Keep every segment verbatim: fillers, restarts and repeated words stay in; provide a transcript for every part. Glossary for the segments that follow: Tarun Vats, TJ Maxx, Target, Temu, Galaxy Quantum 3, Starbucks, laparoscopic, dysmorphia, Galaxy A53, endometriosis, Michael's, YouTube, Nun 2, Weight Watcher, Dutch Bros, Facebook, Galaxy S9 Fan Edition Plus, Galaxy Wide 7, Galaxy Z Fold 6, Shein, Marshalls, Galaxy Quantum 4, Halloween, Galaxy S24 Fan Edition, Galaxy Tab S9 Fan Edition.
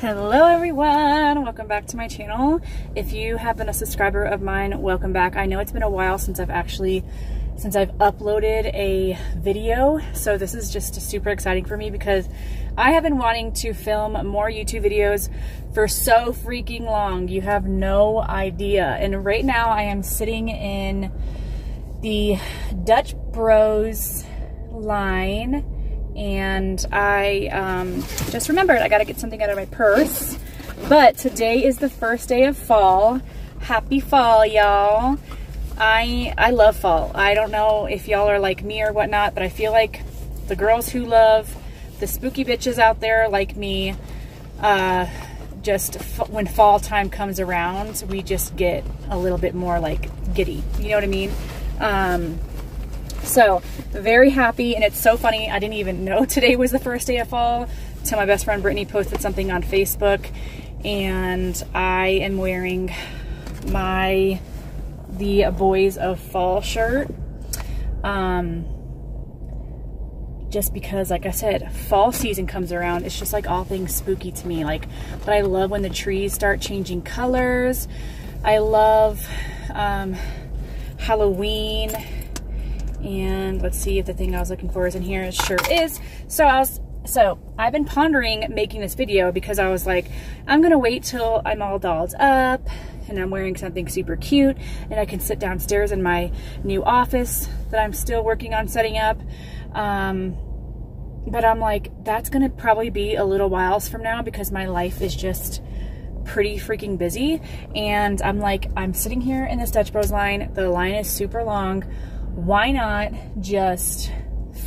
Hello everyone, welcome back to my channel. If you have been a subscriber of mine, welcome back. I know it's been a while since I've actually since I've uploaded a video, so this is just super exciting for me because I have been wanting to film more YouTube videos for so freaking long. You have no idea. And right now I am sitting in the Dutch Bros line. And I um, just remembered I gotta get something out of my purse. But today is the first day of fall. Happy fall, y'all. I I love fall. I don't know if y'all are like me or whatnot, but I feel like the girls who love the spooky bitches out there like me, uh, just f when fall time comes around, we just get a little bit more like giddy. You know what I mean? Um, So very happy, and it's so funny, I didn't even know today was the first day of fall till my best friend Brittany posted something on Facebook, and I am wearing my the Boys of Fall shirt, um, just because, like I said, fall season comes around. It's just like all things spooky to me, like, but I love when the trees start changing colors. I love um, Halloween. And let's see if the thing I was looking for is in here. It sure is. So I was, so I've been pondering making this video because I was like, I'm gonna wait till I'm all dolled up and I'm wearing something super cute and I can sit downstairs in my new office that I'm still working on setting up. Um, but I'm like, that's gonna probably be a little while from now because my life is just pretty freaking busy. And I'm like, I'm sitting here in this Dutch Bros line. The line is super long. Why not just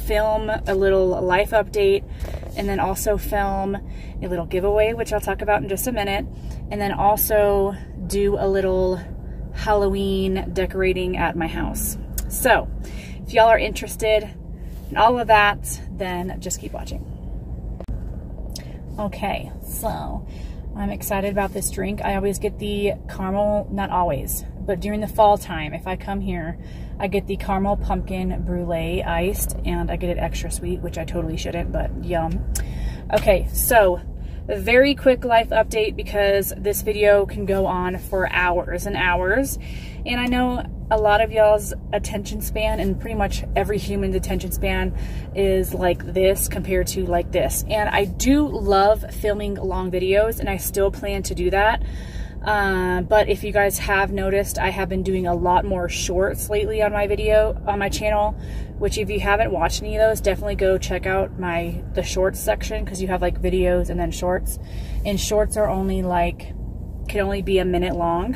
film a little life update and then also film a little giveaway, which I'll talk about in just a minute, and then also do a little Halloween decorating at my house. So if y'all are interested in all of that, then just keep watching. Okay, so I'm excited about this drink. I always get the caramel, not always, but during the fall time, if I come here, I get the caramel pumpkin brulee iced, and I get it extra sweet, which I totally shouldn't, but yum. Okay, so a very quick life update because this video can go on for hours and hours. And I know a lot of y'all's attention span, and pretty much every human's attention span, is like this compared to like this. And I do love filming long videos, and I still plan to do that. Uh, but if you guys have noticed, I have been doing a lot more shorts lately on my video, on my channel, which if you haven't watched any of those, definitely go check out my, the shorts section, because you have like videos and then shorts, and shorts are only like, can only be a minute long.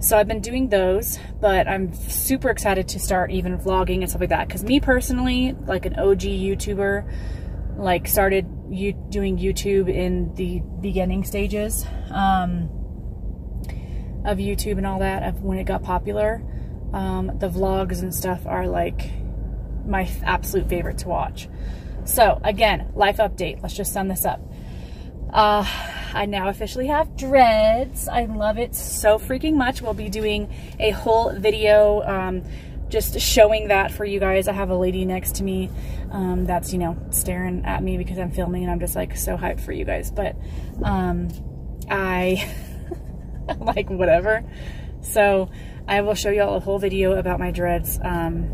So I've been doing those, but I'm super excited to start even vlogging and stuff like that. Cause me personally, like an O G YouTuber, like started you doing YouTube in the beginning stages. Um, of YouTube and all that, of when it got popular. Um, the vlogs and stuff are like my absolute favorite to watch. So again, life update, let's just sum this up. Uh, I now officially have dreads. I love it so freaking much. We'll be doing a whole video um, just showing that for you guys. I have a lady next to me um, that's, you know, staring at me because I'm filming and I'm just like so hyped for you guys. But um, I, like whatever. So I will show y'all a whole video about my dreads um,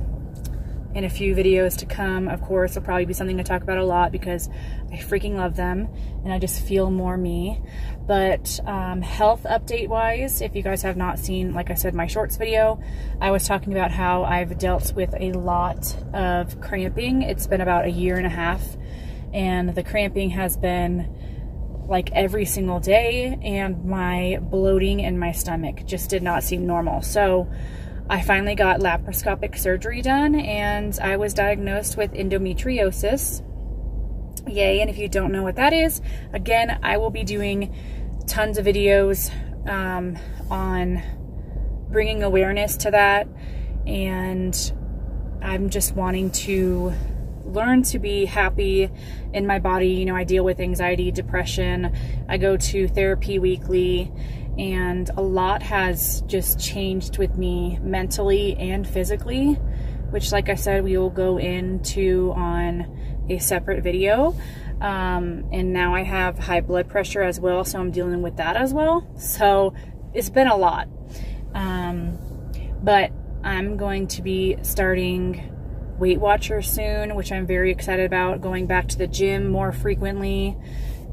in a few videos to come. Of course, it'll probably be something I talk about a lot because I freaking love them and I just feel more me. But um, health update wise, if you guys have not seen, like I said, my shorts video, I was talking about how I've dealt with a lot of cramping. It's been about a year and a half, and the cramping has been like every single day, and my bloating in my stomach just did not seem normal. So I finally got laparoscopic surgery done, and I was diagnosed with endometriosis. Yay, and if you don't know what that is, again, I will be doing tons of videos um, on bringing awareness to that, and I'm just wanting to learn to be happy in my body. You know, I deal with anxiety, depression. I go to therapy weekly, and a lot has just changed with me mentally and physically which, like I said, we will go into on a separate video. Um, and now I have high blood pressure as well, so I'm dealing with that as well. So it's been a lot. Um, but I'm going to be starting Weight Watcher soon, which I'm very excited about, going back to the gym more frequently.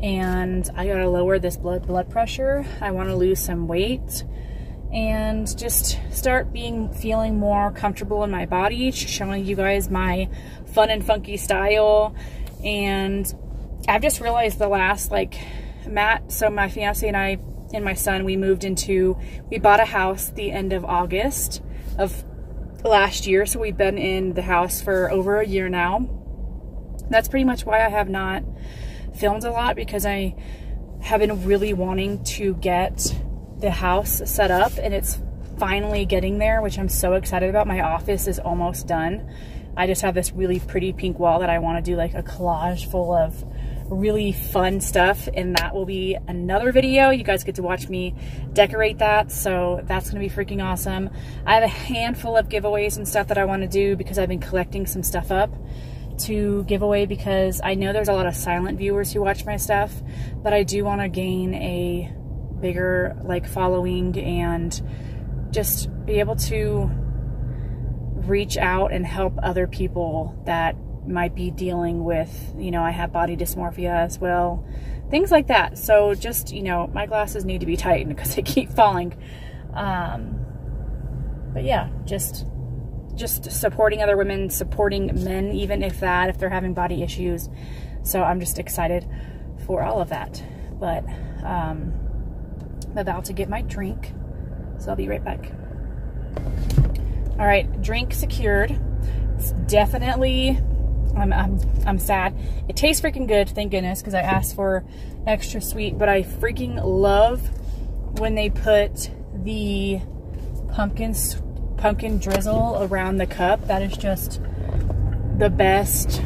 And I gotta lower this blood blood pressure. I want to lose some weight and just start being feeling more comfortable in my body, showing you guys my fun and funky style. And I've just realized the last, like, Matt, so my fiance and I and my son, we moved into, we bought a house the end of August of last year, so we've been in the house for over a year now. That's pretty much why I have not filmed a lot, because I have been really wanting to get the house set up, and it's finally getting there, which I'm so excited about. My office is almost done. I just have this really pretty pink wall that I want to do like a collage full of really fun stuff, and that will be another video. You guys get to watch me decorate that, so that's gonna be freaking awesome. I have a handful of giveaways and stuff that I want to do, because I've been collecting some stuff up to give away, because I know there's a lot of silent viewers who watch my stuff, but I do want to gain a bigger, like, following and just be able to reach out and help other people that might be dealing with, you know, I have body dysmorphia as well, things like that. So just, you know, my glasses need to be tightened because they keep falling. Um, but yeah, just just supporting other women, supporting men, even if that, if they're having body issues. So I'm just excited for all of that. But um, I'm about to get my drink, so I'll be right back. All right, drink secured. It's definitely, I'm, I'm, I'm sad. It tastes freaking good, thank goodness, because I asked for extra sweet, but I freaking love when they put the pumpkin pumpkin drizzle around the cup. That is just the best,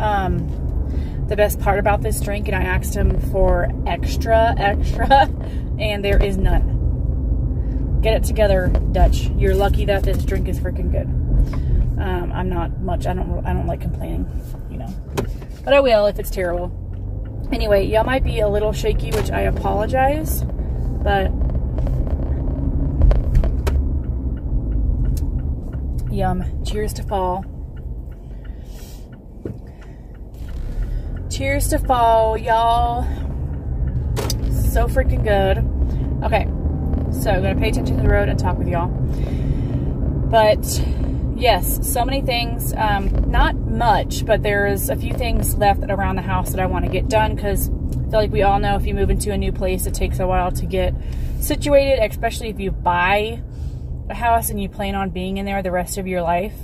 um, the best part about this drink. And I asked them for extra, extra, and there is none. Get it together, Dutch. You're lucky that this drink is freaking good. Um, I'm not much, I don't, I don't like complaining, you know, but I will if it's terrible. Anyway, y'all might be a little shaky, which I apologize, but yum. Cheers to fall. Cheers to fall, y'all. So freaking good. Okay. So I'm going to pay attention to the road and talk with y'all, but yes, so many things, um, not much, but there's a few things left around the house that I want to get done, because I feel like we all know if you move into a new place, it takes a while to get situated, especially if you buy a house and you plan on being in there the rest of your life.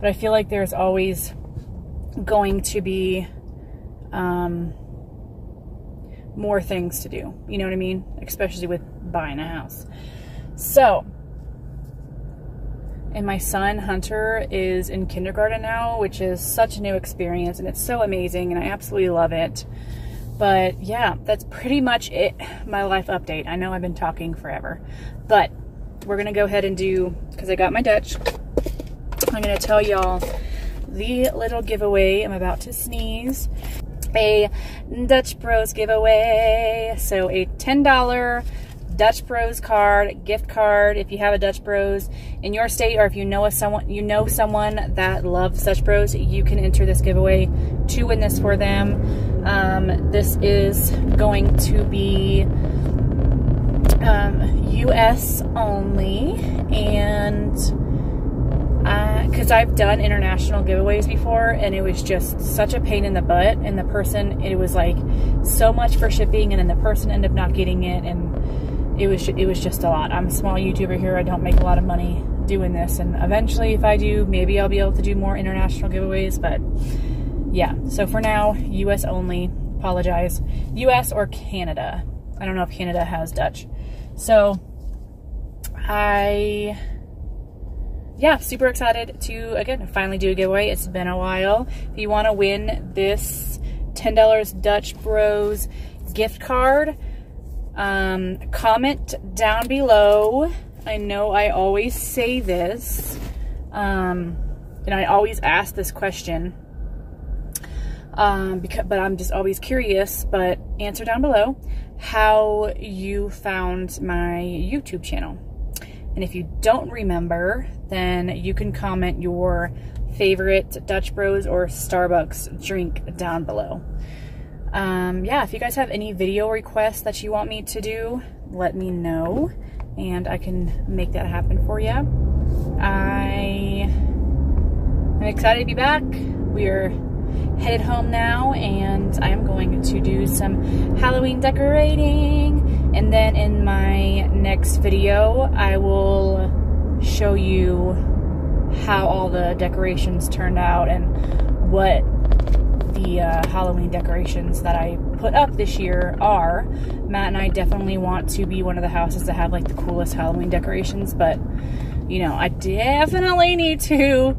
But I feel like there's always going to be um, more things to do, you know what I mean? Especially with buying a house. So... and my son, Hunter, is in kindergarten now, which is such a new experience, and it's so amazing, and I absolutely love it. But yeah, that's pretty much it, my life update. I know I've been talking forever, but we're going to go ahead and do, because I got my Dutch, I'm going to tell y'all the little giveaway. I'm about to sneeze. A Dutch Bros giveaway. So a ten dollar Dutch Bros card, gift card, if you have a Dutch Bros in your state, or if you know a someone you know someone that loves Dutch Bros, you can enter this giveaway to win this for them. Um, this is going to be um, U S only, and because uh, I've done international giveaways before, and it was just such a pain in the butt, and the person, it was like so much for shipping, and then the person ended up not getting it, and It was, it was just a lot. I'm a small YouTuber here. I don't make a lot of money doing this. And eventually, if I do, maybe I'll be able to do more international giveaways. But yeah, so for now, U S only. Apologize. U S or Canada. I don't know if Canada has Dutch. So I, yeah, super excited to, again, finally do a giveaway. It's been a while. If you want to win this ten dollar Dutch Bros gift card, um comment down below. I know I always say this, um and I always ask this question, um, because, but I'm just always curious, but answer down below how you found my YouTube channel. And if you don't remember, then you can comment your favorite Dutch Bros or Starbucks drink down below. Um, yeah, if you guys have any video requests that you want me to do, let me know and I can make that happen for you. I am excited to be back. We are headed home now and I am going to do some Halloween decorating. And then in my next video, I will show you how all the decorations turned out and what the uh, Halloween decorations that I put up this year are. Matt and I definitely want to be one of the houses that have like the coolest Halloween decorations, but you know, I definitely need to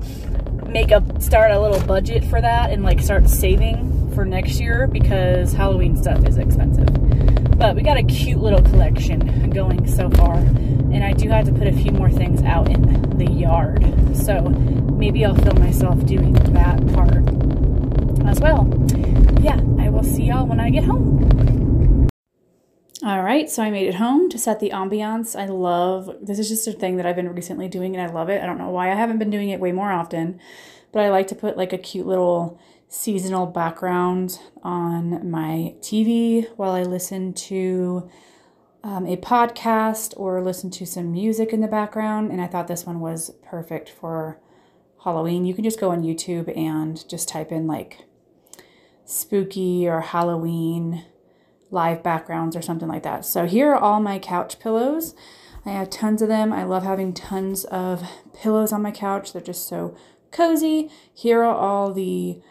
make a start a little budget for that and like start saving for next year because Halloween stuff is expensive. But we got a cute little collection going so far, and I do have to put a few more things out in the yard, so maybe I'll film myself doing that part as well. Yeah, I will see y'all when I get home. All right, so I made it home to set the ambiance. I love, this is just a thing that I've been recently doing and I love it. I don't know why I haven't been doing it way more often, but I like to put like a cute little seasonal background on my T V while I listen to um, a podcast or listen to some music in the background. And I thought this one was perfect for Halloween. You can just go on YouTube and just type in like spooky or Halloween live backgrounds or something like that. So here are all my couch pillows. I have tons of them. I love having tons of pillows on my couch. They're just so cozy. Here are all the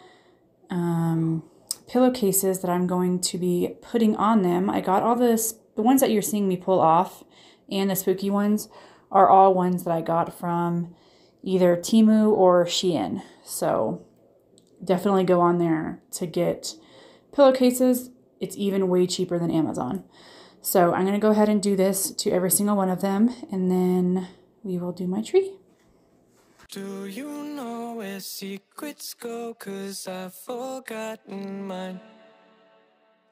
um, pillowcases that I'm going to be putting on them. I got all this, the ones that you're seeing me pull off and the spooky ones are all ones that I got from either Temu or Shein. So definitely go on there to get pillowcases. It's even way cheaper than Amazon. So I'm going to go ahead and do this to every single one of them, and then we will do my tree. Do you know where secrets go? 'Cause I've forgotten mine.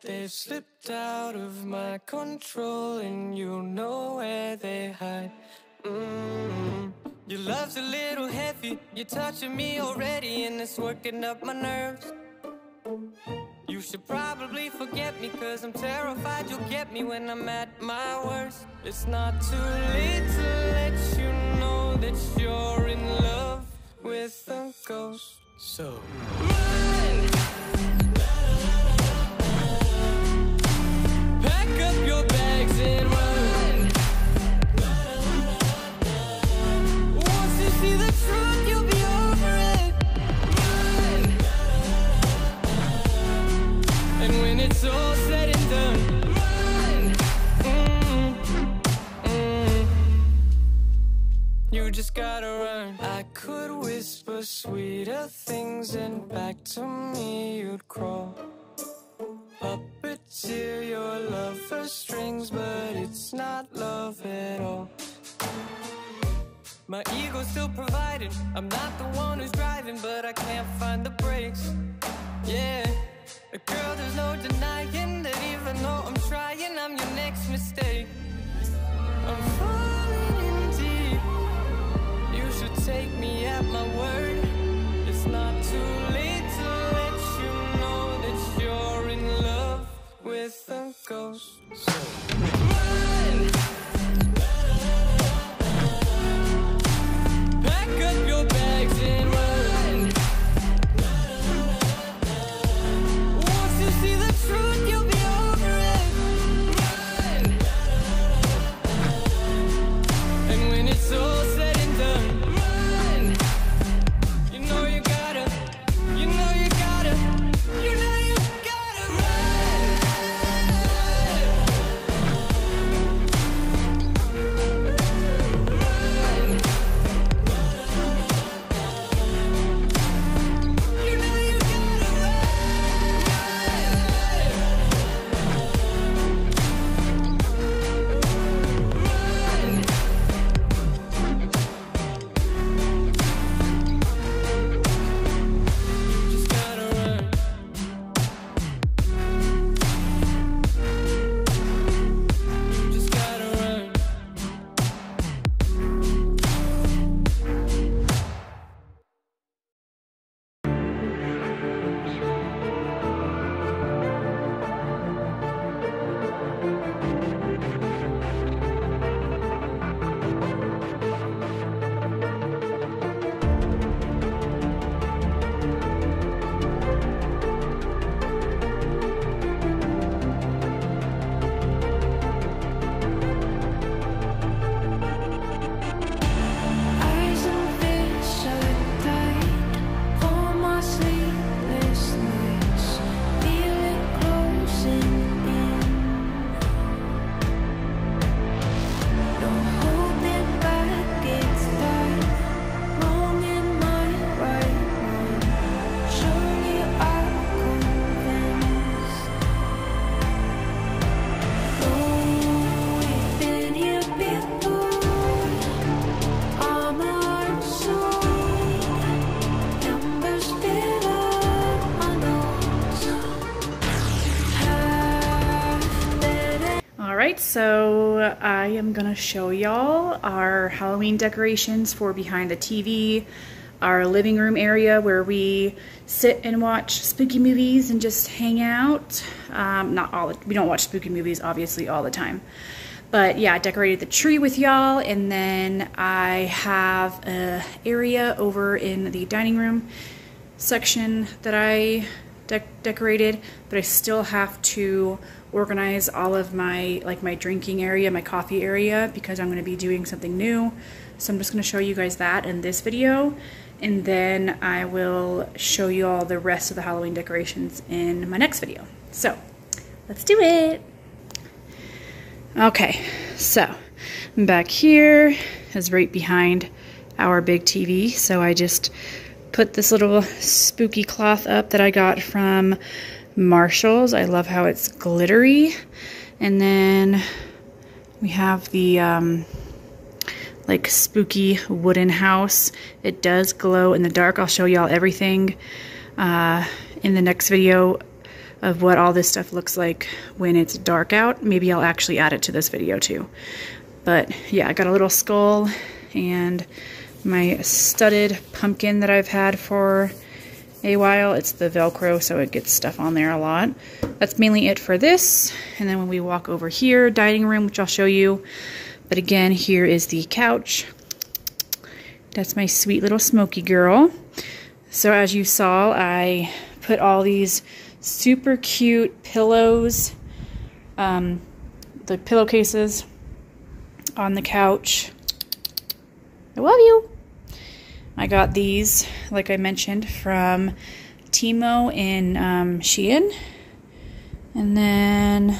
They've slipped out of my control, and you know where they hide. Mm-hmm. Your love's a little heavy, you're touching me already, and it's working up my nerves. You should probably forget me, 'cause I'm terrified you'll get me when I'm at my worst. It's not too late to let you know that you're in love with a ghost. So run! Pack up your bags and run. See the truth, you'll be over it. Run. And when it's all said and done, run. Mm-hmm. Mm-hmm. You just gotta run. I could whisper sweeter things, and back to me you'd crawl. Puppeteer your love for strings, but it's not love at all. My ego's still providing, I'm not the one who's driving, but I can't find the brakes. Yeah, girl, there's no denying that even though I'm trying, I'm your next mistake. I'm falling in deep, you should take me at my word. It's not too late to let you know that you're in love with a ghost. So Target, so I am gonna show y'all our Halloween decorations for behind the T V, our living room area where we sit and watch spooky movies and just hang out. Um, not all, we don't watch spooky movies obviously all the time. But yeah, I decorated the tree with y'all, and then I have an area over in the dining room section that I de decorated, but I still have to organize all of my, like my drinking area, my coffee area, because I'm going to be doing something new. So I'm just going to show you guys that in this video, and then I will show you all the rest of the Halloween decorations in my next video. So let's do it. Okay, so back here is right behind our big T V. So I just put this little spooky cloth up that I got from Marshalls. I love how it's glittery. And then we have the um, like spooky wooden house. It does glow in the dark. I'll show y'all everything uh, in the next video of what all this stuff looks like when it's dark out. Maybe I'll actually add it to this video too. But yeah, I got a little skull and my studded pumpkin that I've had for a while. It's the Velcro, so it gets stuff on there a lot. That's mainly it for this. And then when we walk over here, dining room, which I'll show you. But again, here is the couch. That's my sweet little Smokey girl. So as you saw, I put all these super cute pillows, um, the pillowcases on the couch. I love you. I got these, like I mentioned, from Temu in um, Shein. And then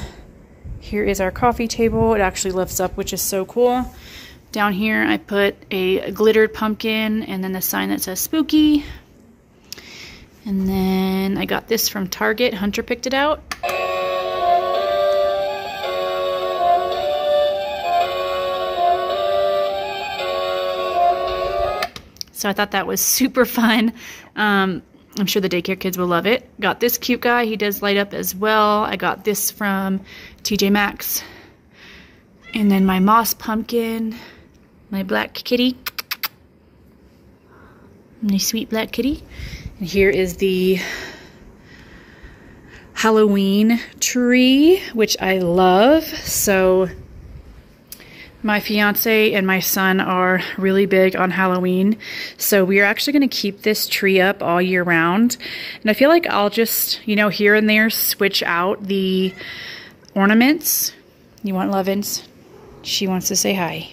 here is our coffee table. It actually lifts up, which is so cool. Down here I put a glittered pumpkin and then the sign that says spooky. And then I got this from Target. Hunter picked it out. So I thought that was super fun. Um, I'm sure the daycare kids will love it. Got this cute guy. He does light up as well. I got this from T J Maxx. And then my moss pumpkin. My black kitty. My sweet black kitty. Here is the Halloween tree, which I love. So my fiance and my son are really big on Halloween. So we are actually going to keep this tree up all year round. And I feel like I'll just, you know, here and there switch out the ornaments. You want Lovins? She wants to say hi.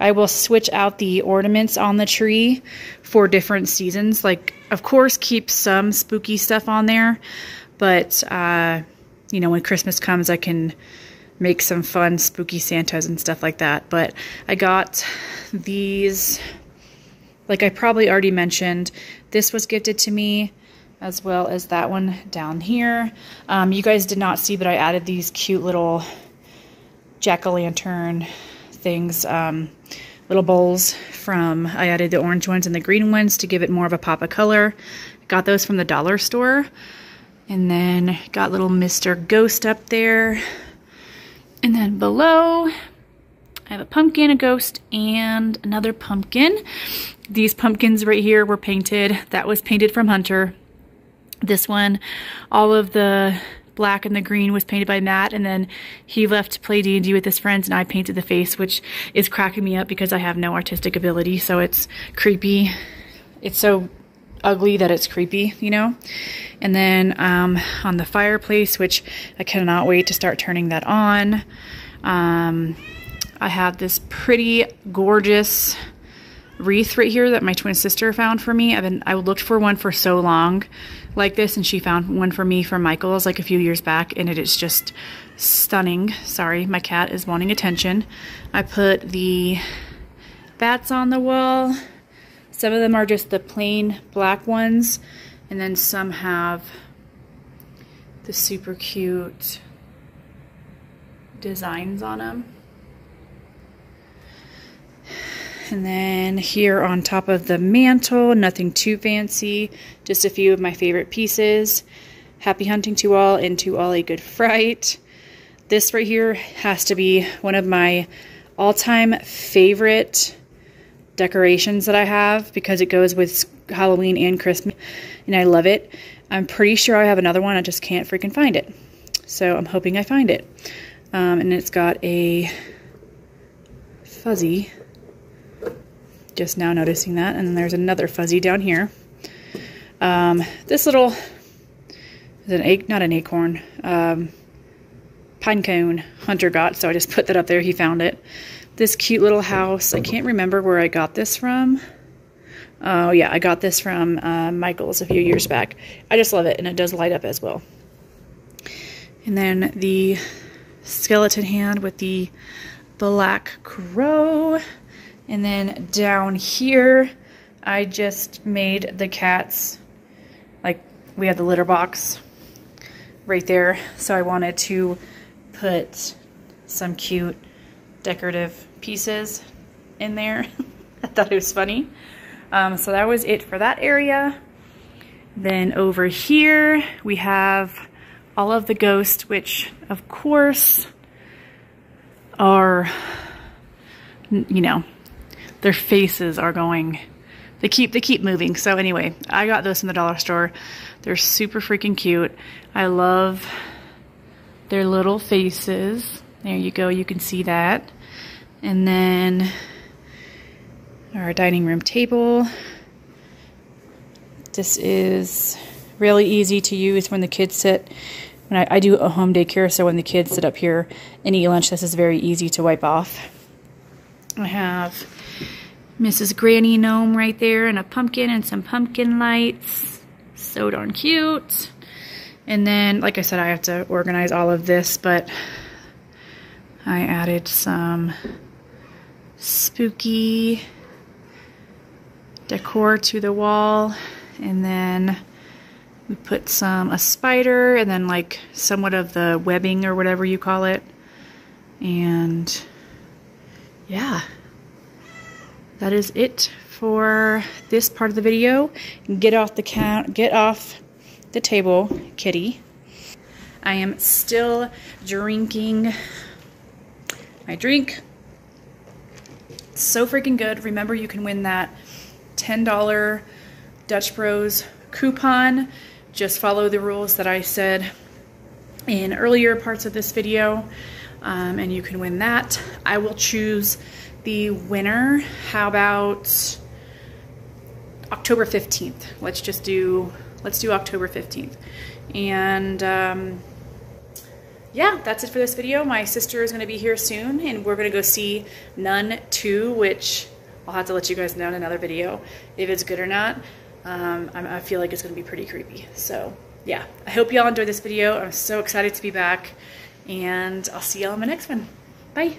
I will switch out the ornaments on the tree for different seasons. Like, of course, keep some spooky stuff on there, but uh, you know, when Christmas comes, I can make some fun spooky Santas and stuff like that. But I got these, like I probably already mentioned, this was gifted to me, as well as that one down here. Um, you guys did not see, but I added these cute little jack-o'-lantern things, um, little bowls from, I added the orange ones and the green ones to give it more of a pop of color. Got those from the dollar store. And then got little Mister Ghost up there. And then below, I have a pumpkin, a ghost, and another pumpkin. These pumpkins right here were painted. That was painted from Hunter. This one, all of the black and the green was painted by Matt, and then he left to play D and D with his friends, and I painted the face, which is cracking me up because I have no artistic ability, so it's creepy. It's so ugly that it's creepy, you know? And then um, on the fireplace, which I cannot wait to start turning that on, um, I have this pretty gorgeous wreath right here that my twin sister found for me. I've been I looked for one for so long like this, and she found one for me from Michael's like a few years back, and it is just stunning. Sorry, my cat is wanting attention. I put the bats on the wall. Some of them are just the plain black ones, and then some have the super cute designs on them. And then here on top of the mantle, nothing too fancy, just a few of my favorite pieces. Happy hunting to all and to all a good fright. This right here has to be one of my all-time favorite decorations that I have because it goes with Halloween and Christmas, and I love it. I'm pretty sure I have another one. I just can't freaking find it. So I'm hoping I find it. Um, and it's got a fuzzy. Just now noticing that. And then there's another fuzzy down here. Um, this little is an acorn, not an acorn, um, pinecone Hunter got. So I just put that up there. He found it. This cute little house. I can't remember where I got this from. Oh, uh, yeah, I got this from uh, Michael's a few years back. I just love it, and it does light up as well. And then the skeleton hand with the black crow. And then down here, I just made the cats. Like, we had the litter box right there, so I wanted to put some cute decorative pieces in there. I thought it was funny. Um, so that was it for that area. Then over here we have all of the ghosts, which of course are, you know, their faces are going, they keep, they keep moving. So anyway, I got those from the dollar store. They're super freaking cute. I love their little faces. There you go. You can see that. And then our dining room table. This is really easy to use when the kids sit. When I, I do a home daycare, so when the kids sit up here and eat lunch, this is very easy to wipe off. I have Missus Granny Gnome right there and a pumpkin and some pumpkin lights. So darn cute. And then, like I said, I have to organize all of this, but I added some spooky decor to the wall, and then we put some a spider and then like somewhat of the webbing or whatever you call it. And yeah, that is it for this part of the video. Get off the count get off the table, kitty. I am still drinking my drink. So freaking good. Remember, you can win that ten dollar Dutch Bros coupon. Just follow the rules that I said in earlier parts of this video, um, and you can win that. I will choose the winner. How about October fifteenth? Let's just do, let's do October fifteenth. And um, yeah, that's it for this video. My sister is going to be here soon, and we're going to go see Nun two, which I'll have to let you guys know in another video if it's good or not. Um, I feel like it's going to be pretty creepy. So yeah, I hope y'all enjoyed this video. I'm so excited to be back, and I'll see y'all in my next one. Bye.